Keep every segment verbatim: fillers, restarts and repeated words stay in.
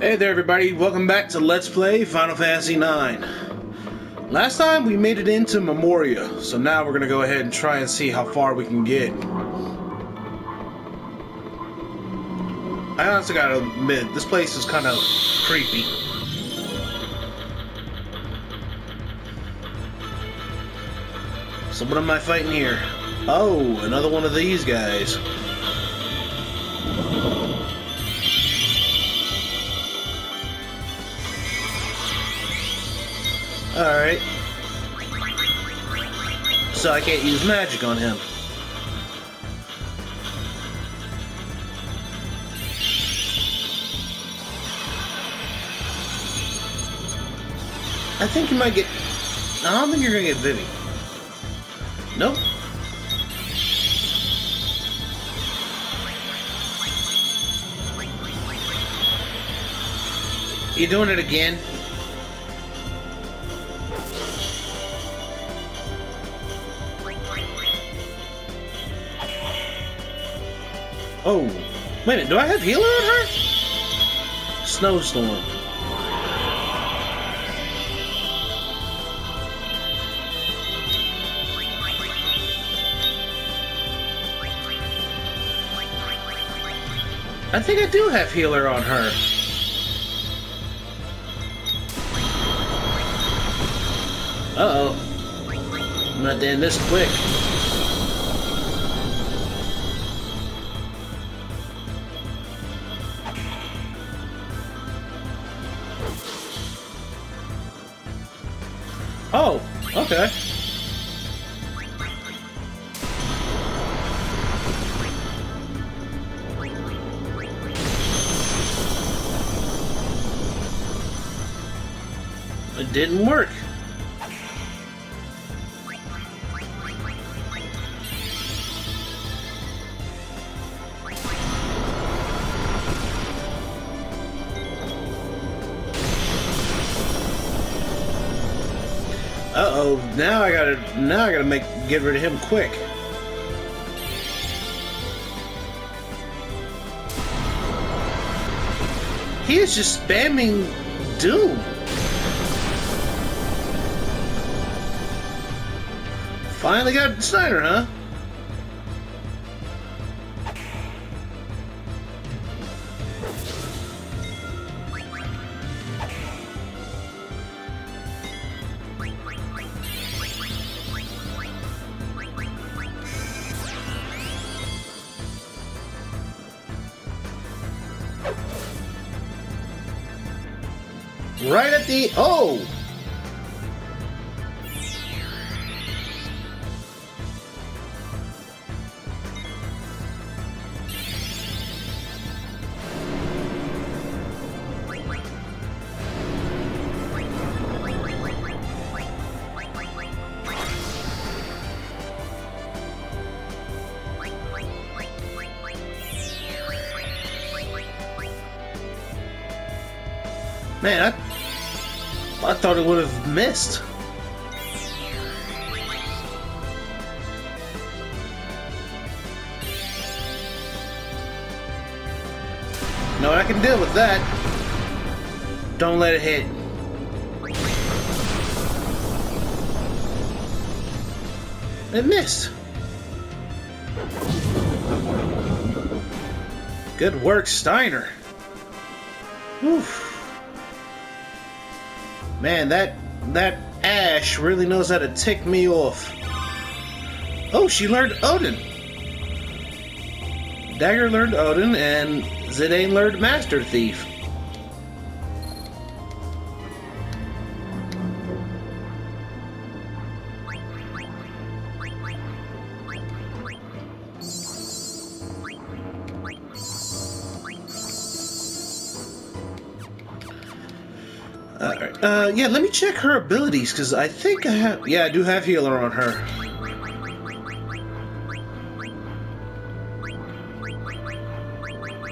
Hey there everybody, welcome back to Let's Play Final Fantasy nine. Last time we made it into Memoria, so now we're gonna go ahead and try and see how far we can get. I honestly gotta admit, this place is kind of creepy. So what am I fighting here? Oh, another one of these guys. Alright. So I can't use magic on him. I think you might get... I don't think you're going to get Vivi. Nope. You doing it again? Oh, wait a minute, do I have healer on her? Snowstorm. I think I do have healer on her. Uh-oh. I'm not doing this quick. Oh, okay. It didn't work. Uh-oh, now I gotta now I gotta make get rid of him quick. He is just spamming doom. Finally got Steiner, huh? Right at the... Oh! Man, I... I thought it would have missed. No, I can deal with that. Don't let it hit. It missed. Good work, Steiner. Oof. Man, that that Ash really knows how to tick me off. Oh, she learned Odin. Dagger learned Odin, and Zidane learned Master Thief. Uh, yeah, let me check her abilities, because I think I have... Yeah, I do have healer on her.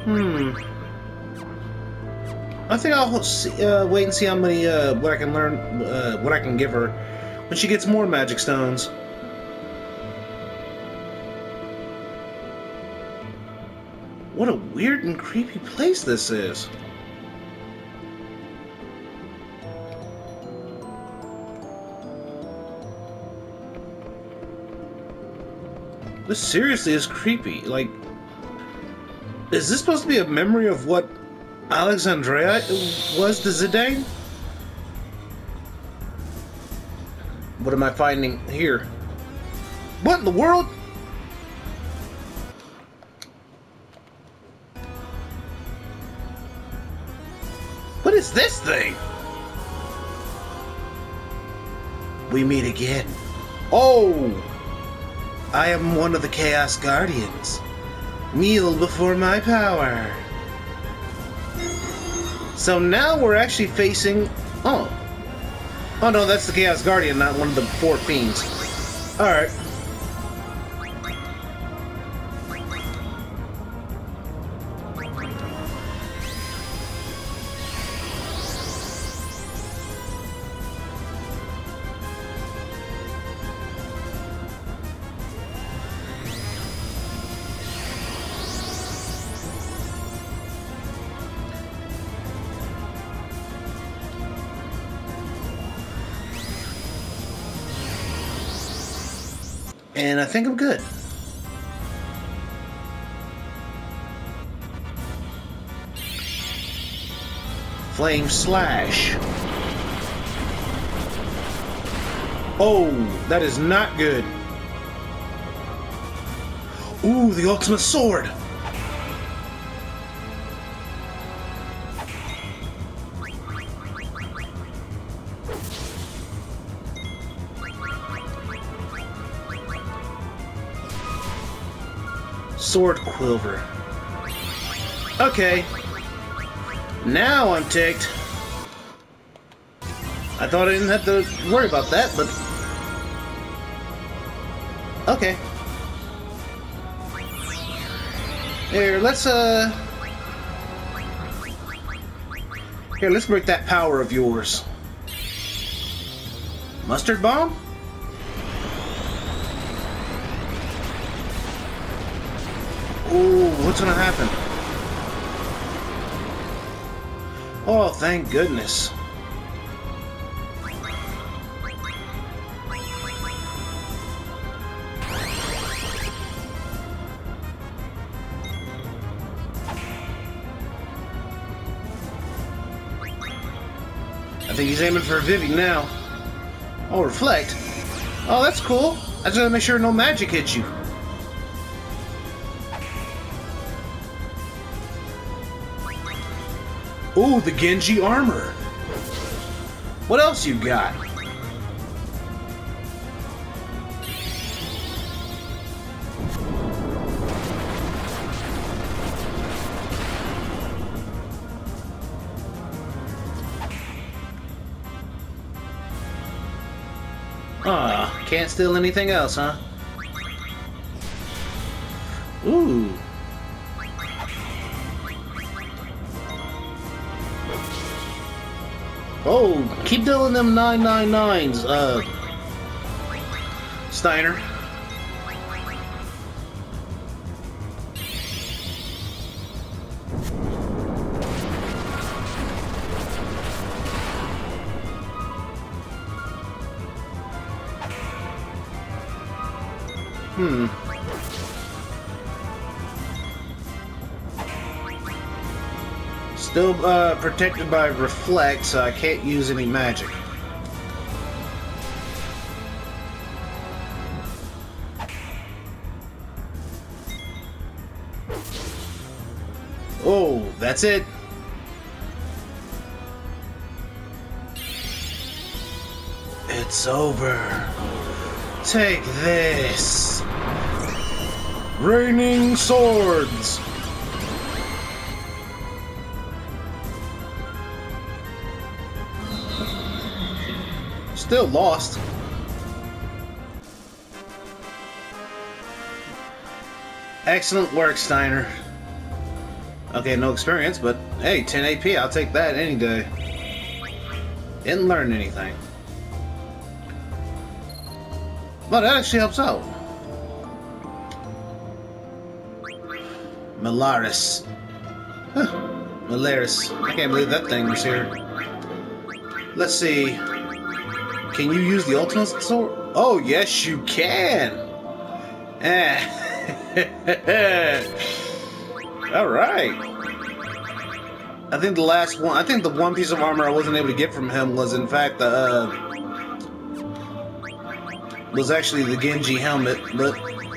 Hmm. I think I'll see, uh, wait and see how many, uh, what I can learn, uh, what I can give her when she gets more magic stones. What a weird and creepy place this is. This seriously is creepy. Like, is this supposed to be a memory of what Alexandria was to Zidane? What am I finding here? What in the world? What is this thing? We meet again. Oh! I am one of the Chaos Guardians. Kneel before my power. So now we're actually facing... Oh. Oh no, that's the Chaos Guardian, not one of the four fiends. Alright. And I think I'm good. Flame Slash. Oh, that is not good. Ooh, the ultimate sword. Sword Quiver. Okay. Now I'm ticked. I thought I didn't have to worry about that, but... Okay. Here, let's, uh... Here, let's break that power of yours. Mustard bomb? Ooh, what's gonna happen? Oh, thank goodness. I think he's aiming for Vivi now. Oh, reflect. Oh, that's cool. I just gotta make sure no magic hits you. Ooh, the Genji armor. What else you got? Ah, can't steal anything else, huh? Ooh. Oh, keep dealing them nine nine nines, uh, Steiner. Hmm. Still uh, protected by reflect, so I can't use any magic. Oh, that's it. It's over. Take this. Raining Swords. Still lost. Excellent work, Steiner. Okay, no experience, but hey, ten A P, I'll take that any day. Didn't learn anything. Well, that actually helps out. Malaris. Huh. Malaris. I can't believe that thing was here. Let's see. Can you use the ultimate sword? Oh, yes, you can! Alright. I think the last one, I think the one piece of armor I wasn't able to get from him was in fact the, uh, was actually the Genji helmet, but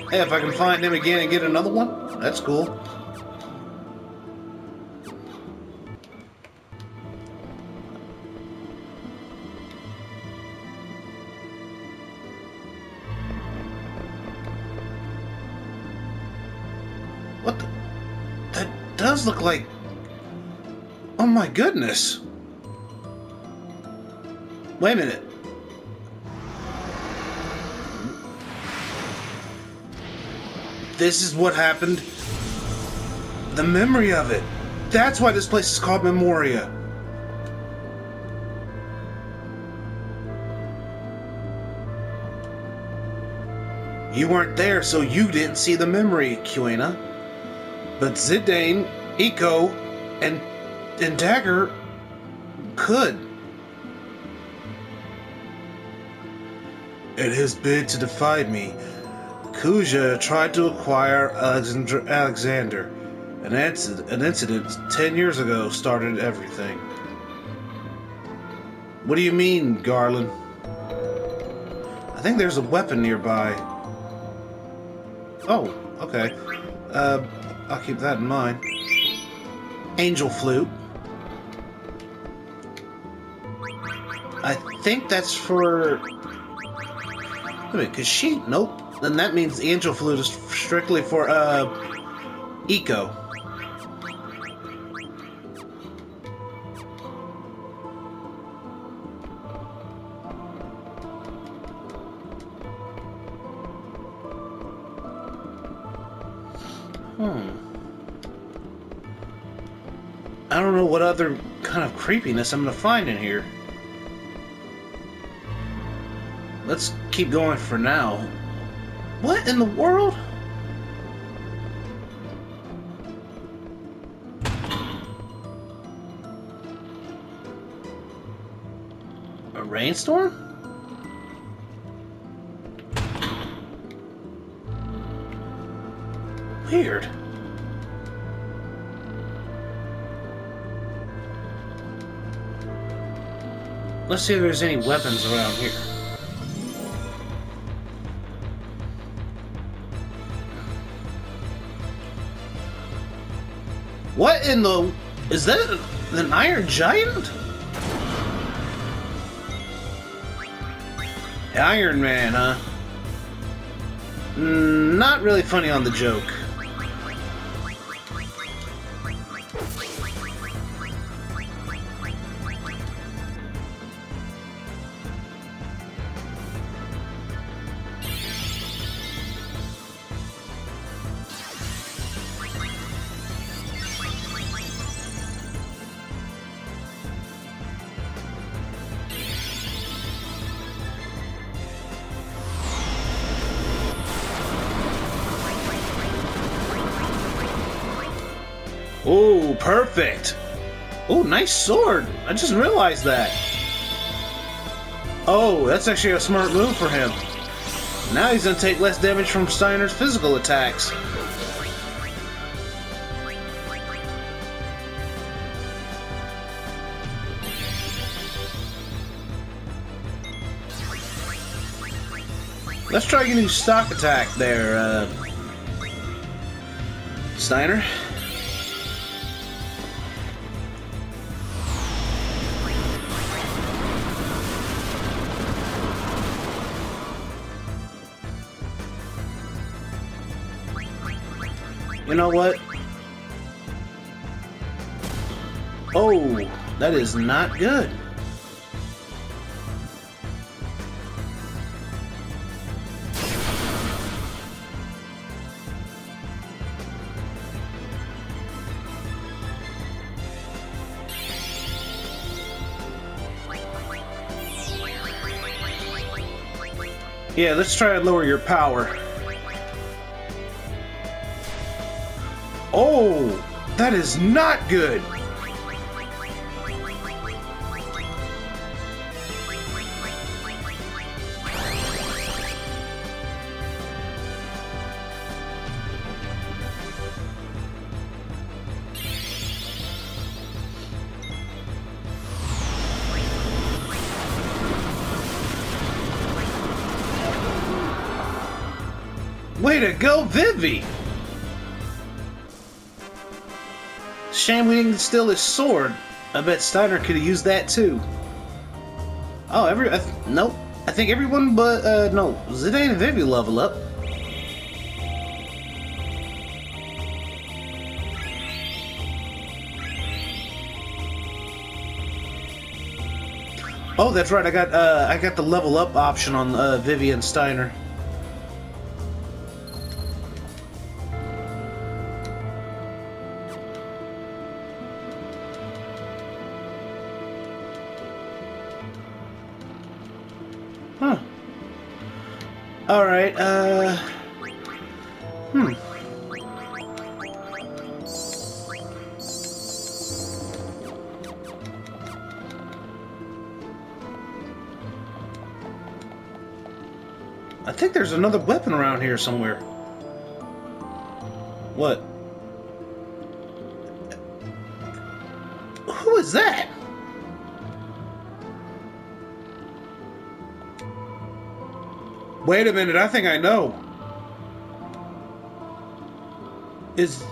hey, if I can find him again and get another one, that's cool. What the? That does look like... Oh my goodness. Wait a minute. This is what happened. The memory of it. That's why this place is called Memoria. You weren't there, so you didn't see the memory, Kuena. But Zidane, Eiko, and, and Dagger could. In his bid to defy me, Kuja tried to acquire Alexander. An, inc an incident ten years ago started everything. What do you mean, Garland? I think there's a weapon nearby. Oh, okay. Uh, I'll keep that in mind. Angel Flute. I think that's for... Wait a minute, could she? Nope. Then that means the Angel Flute is strictly for, uh, Eiko. Hmm. I don't know what other kind of creepiness I'm gonna find in here. Let's keep going for now. What in the world? A rainstorm? Weird. Let's see if there's any weapons around here. What in the... Is that an Iron Giant? Iron Man, huh? Mm, not really funny on the joke. Oh, perfect. Oh, nice sword. I just realized that. Oh, that's actually a smart move for him. Now he's going to take less damage from Steiner's physical attacks. Let's try getting stock attack there, uh, Steiner. You know what? Oh, that is not good. Yeah, let's try and lower your power. Oh, that is not good. Way to go, Vivi! Shame we didn't steal his sword. I bet Steiner could have used that too. Oh, every I th nope. I think everyone but uh no, Zidane and Vivi level up. Oh, that's right. I got uh, I got the level up option on uh, Vivi and Steiner. Huh. All right. Uh. Hmm. I think there's another weapon around here somewhere. What? Who is that? Wait a minute, I think I know. Is...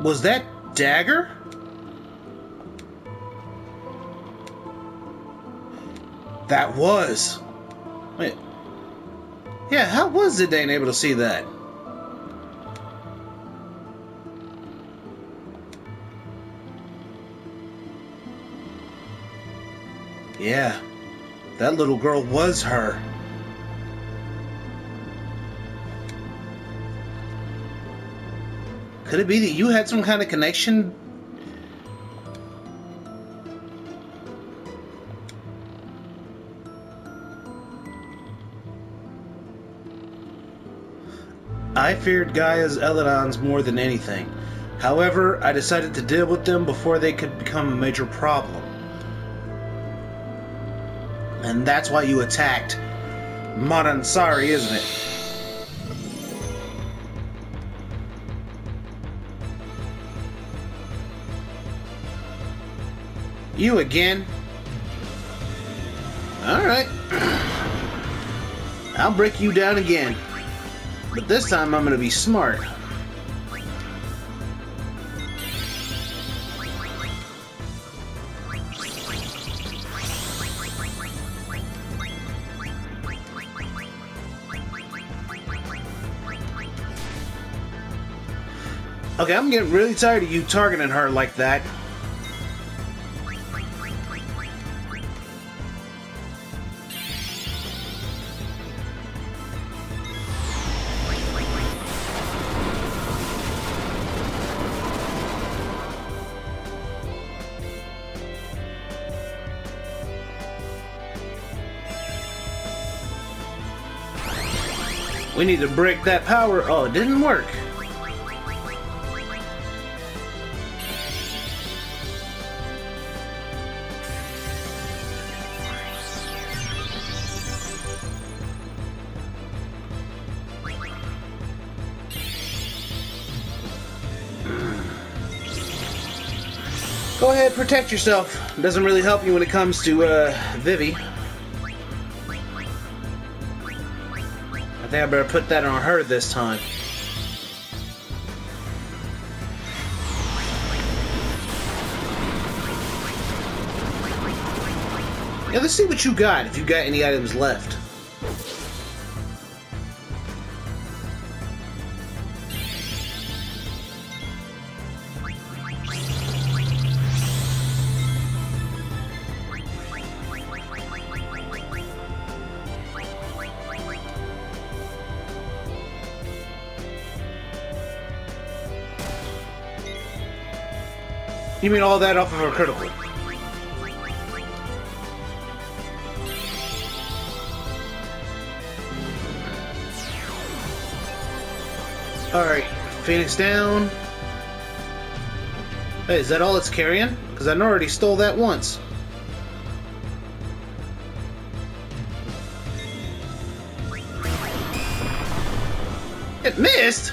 Was that Dagger? That was. Wait. Yeah, how was Zidane able to see that? Yeah, that little girl was her. Could it be that you had some kind of connection? I feared Gaia's Eladons more than anything. However, I decided to deal with them before they could become a major problem. And that's why you attacked Madain Sari, isn't it? You again? Alright. I'll break you down again. But this time I'm gonna be smart. Okay, I'm getting really tired of you targeting her like that. We need to break that power. Oh, it didn't work. Go ahead, protect yourself. It doesn't really help you when it comes to uh, Vivi. I think I better put that on her this time. Yeah, let's see what you got, if you got any items left. You mean all that off of her critical? Alright, Phoenix down. Hey, is that all it's carrying? Because I already stole that once. It missed?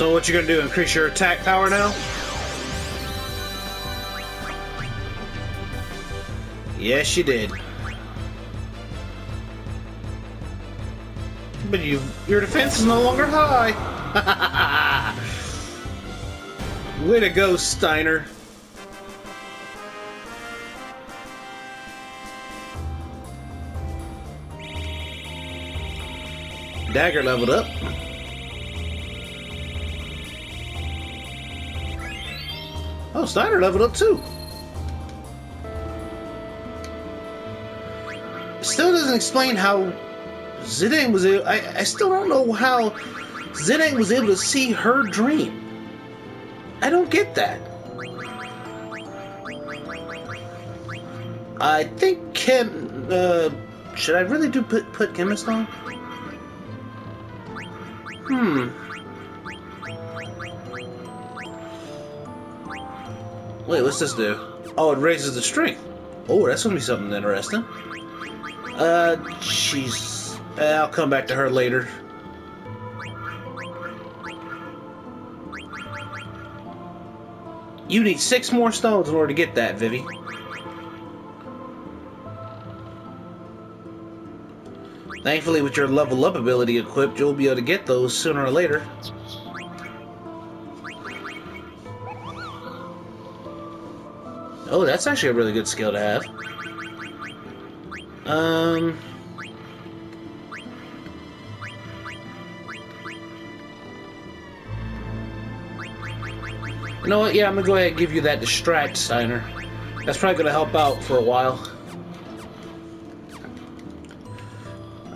So what you gonna do, increase your attack power now? Yes, you did. But you, your defense is no longer high. Way to go, Steiner. Dagger leveled up. Oh, Steiner leveled up too. Still doesn't explain how Zidane was able, I, I still don't know how Zidane was able to see her dream. I don't get that. I think Chem, uh, should I really do put, put Chemist on? Hmm. Wait, what's this do? Oh, it raises the strength. Oh, that's gonna be something interesting. Uh, jeez. I'll come back to her later. You need six more stones in order to get that, Vivi. Thankfully, with your level up ability equipped, you'll be able to get those sooner or later. Oh, that's actually a really good skill to have. Um... You know what? Yeah, I'm gonna go ahead and give you that distract, Steiner. That's probably gonna help out for a while.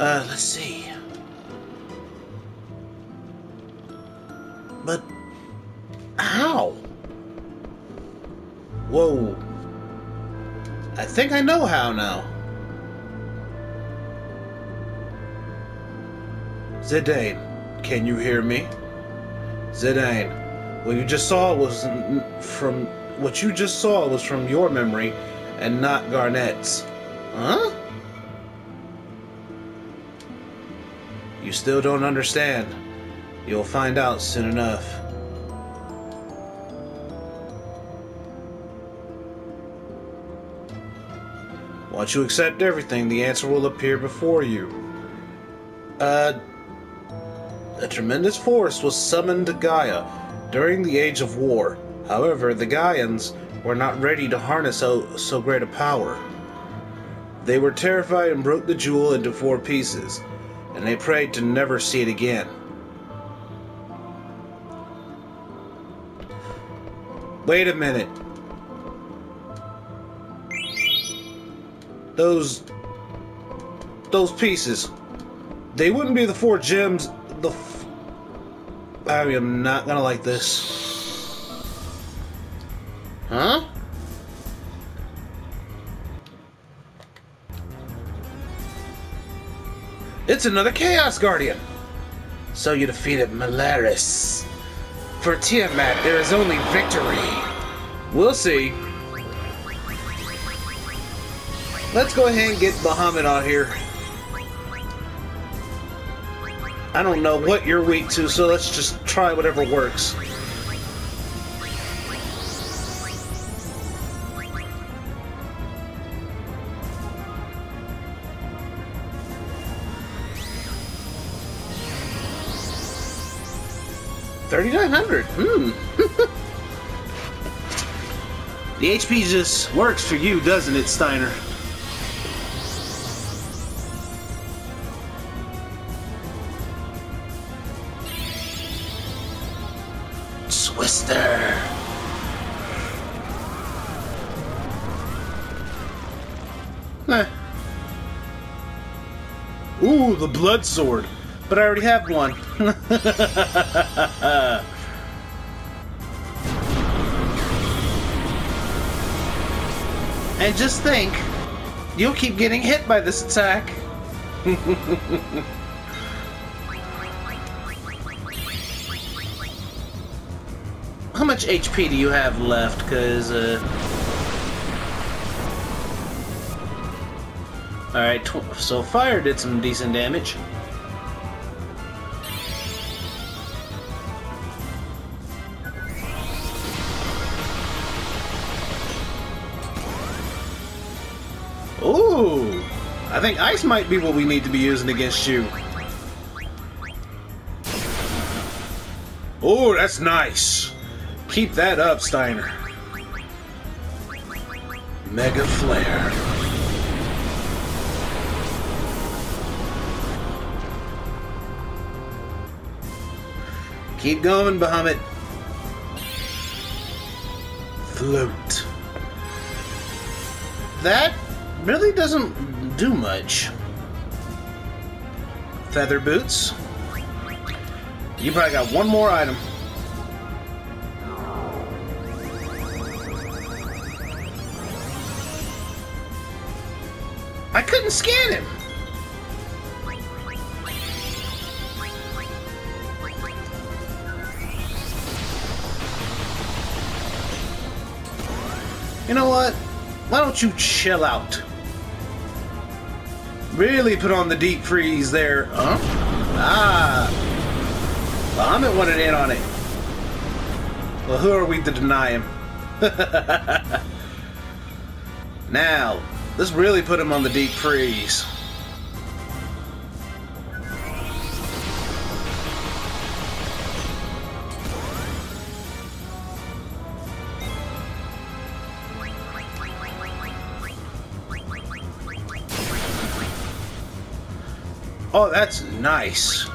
Uh, let's see. But how? Whoa. I think I know how now. Zidane, can you hear me? Zidane. What you just saw was from what you just saw was from your memory, and not Garnett's. Huh? You still don't understand. You'll find out soon enough. Once you accept everything, the answer will appear before you. Uh, a tremendous force was summoned to Gaia during the Age of War. However, the Gaians were not ready to harness so, so great a power. They were terrified and broke the jewel into four pieces, and they prayed to never see it again. Wait a minute. Those... Those pieces. They wouldn't be the four gems... The... I am not gonna like this. Huh? It's another Chaos Guardian! So you defeated Malaris. For Tiamat, there is only victory. We'll see. Let's go ahead and get Bahamut out here. I don't know what you're weak to, so let's just try whatever works. thirty-nine hundred, hmm. The H P just works for you, doesn't it, Steiner? Twister. Eh. Ooh, the blood sword. But I already have one. And just think, you'll keep getting hit by this attack. How much H P do you have left? Because, uh... Alright, so fire did some decent damage. Ooh! I think ice might be what we need to be using against you. Ooh, that's nice! Keep that up, Steiner. Mega Flare. Keep going, Bahamut. Float. That really doesn't do much. Feather Boots. You probably got one more item. I couldn't scan him! You know what? Why don't you chill out? Really put on the deep freeze there. Huh? Ah! Bahamut wanted in on it. Well, who are we to deny him? Now, let's really put him on the deep freeze. Oh, that's nice.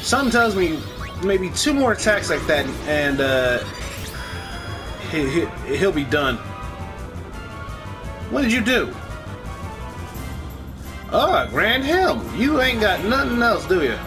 Something tells me maybe two more attacks like that and uh, he, he, he'll be done. What did you do? Oh, Grand Helm. You ain't got nothing else, do you?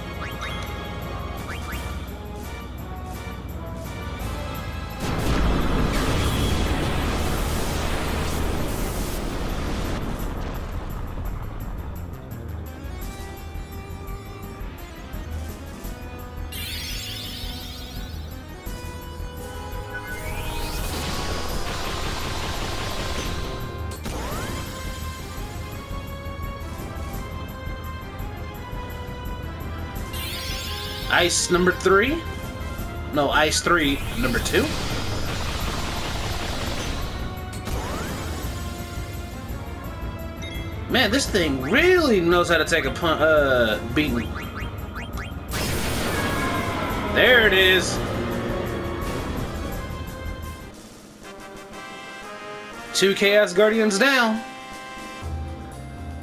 Ice number three? No, ice three number two? Man, this thing really knows how to take a pun- uh, beating. There it is! Two Chaos Guardians down!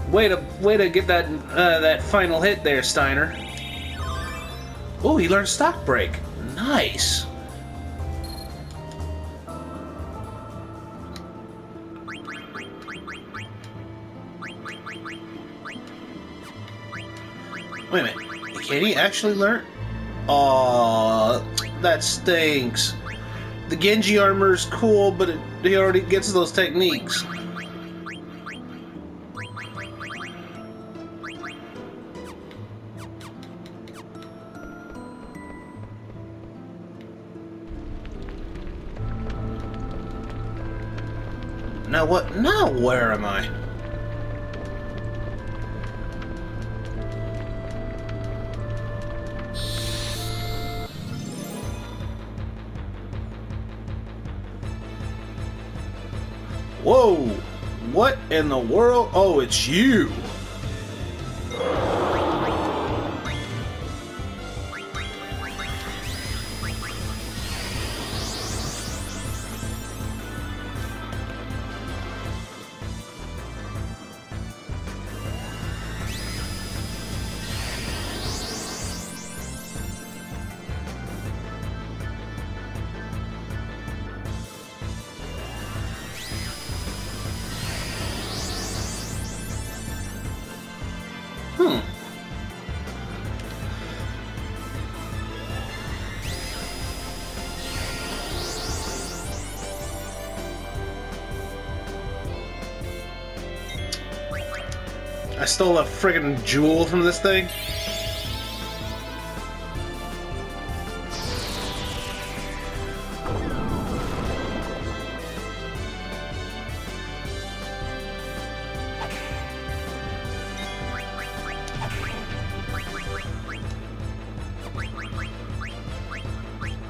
Way to, way to get that, uh, that final hit there, Steiner. Oh, he learned Stock Break. Nice. Wait a minute. Can he actually learn? Aww, that stinks. The Genji armor is cool, but it, he already gets those techniques. Now what? Now where am I? Whoa! What in the world? Oh, it's you! I stole a friggin' jewel from this thing.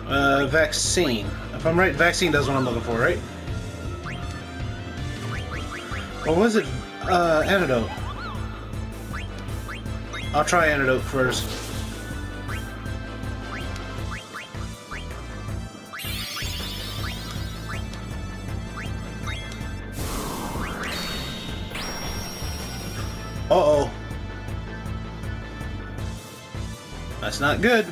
Uh, vaccine. If I'm right, vaccine does what I'm looking for, right? Or was it? Uh, antidote. I'll try antidote first. Uh-oh. That's not good.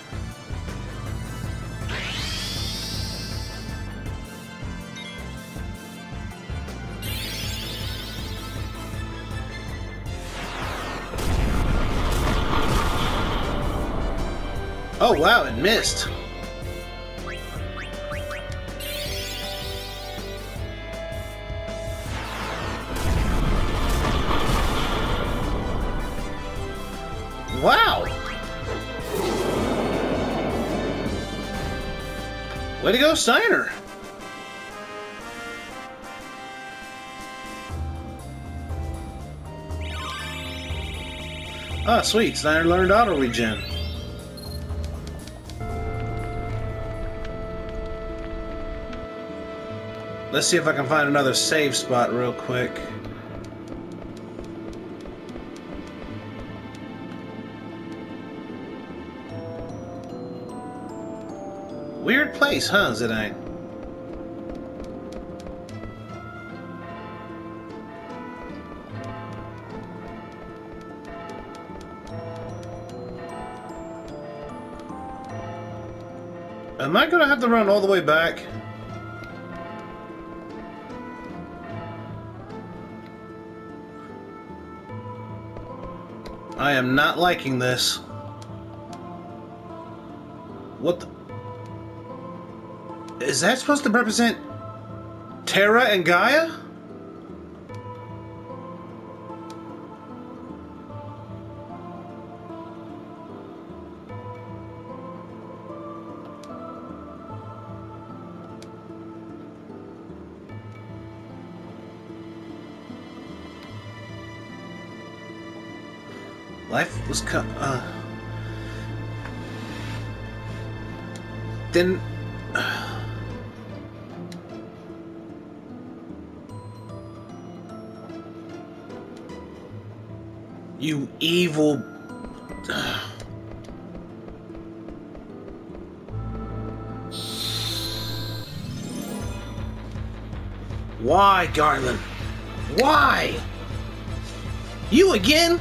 Oh wow, it missed. Wow! Way to go, Steiner! Ah, sweet, Steiner learned auto regen. Let's see if I can find another save spot real quick. Weird place, huh, Zidane? Am I gonna have to run all the way back? I am not liking this. What the... Is that supposed to represent Terra and Gaia? Life was cut. Uh, then. Uh, you evil. Uh, why, Garland? Why? You again?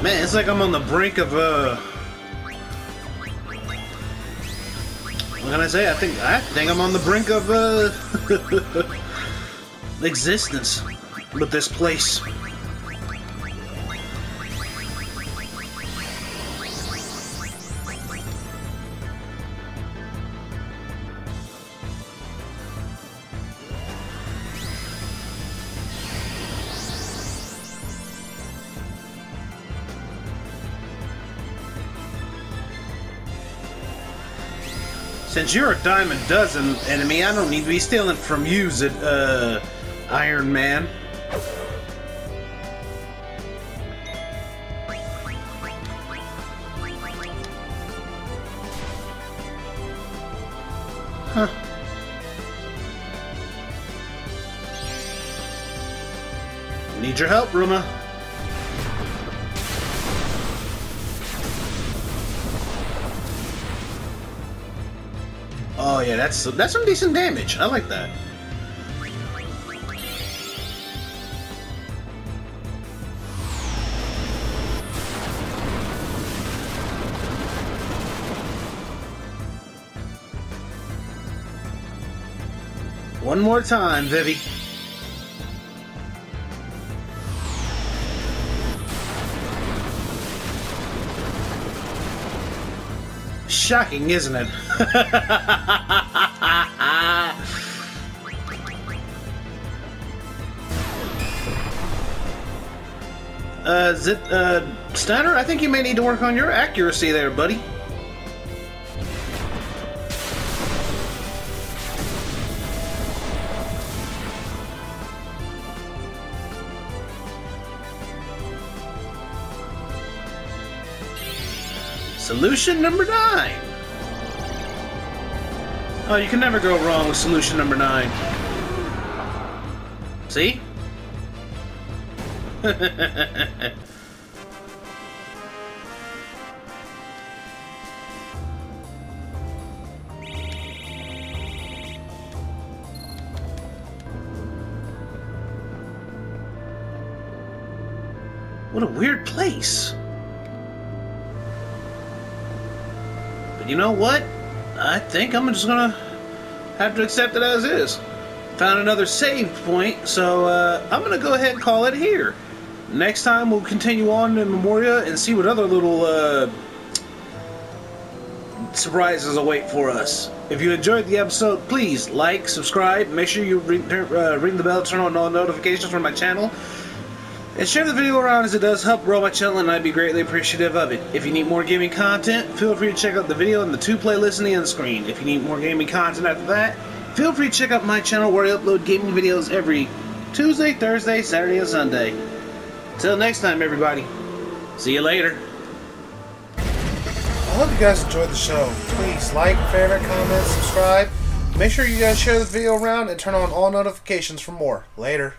Man, it's like I'm on the brink of, uh... what can I say? I think, I think I'm on the brink of, uh... existence with this place. Since you're a dime a dozen enemy, I don't need to be stealing from you, uh, Iron Man. Huh. Need your help, Ruma. Oh yeah, that's that's some decent damage. I like that. One more time, Vivi. Shocking, isn't it? uh, is it, uh, Steiner, I think you may need to work on your accuracy there, buddy. Solution number nine. Oh, you can never go wrong with solution number nine. See? What a weird place. But you know what? I think I'm just gonna have to accept it as is. Found another save point, so uh, I'm gonna go ahead and call it here. Next time we'll continue on to Memoria and see what other little uh, surprises await for us. If you enjoyed the episode, please like, subscribe, make sure you ring, uh, ring the bell, turn on all notifications for my channel, and share the video around as it does help grow my channel, and I'd be greatly appreciative of it. If you need more gaming content, feel free to check out the video and the two playlists on the end screen. If you need more gaming content after that, feel free to check out my channel where I upload gaming videos every Tuesday, Thursday, Saturday, and Sunday. Till next time, everybody. See you later. I hope you guys enjoyed the show. Please like, favorite, comment, subscribe. Make sure you guys share this video around and turn on all notifications for more. Later.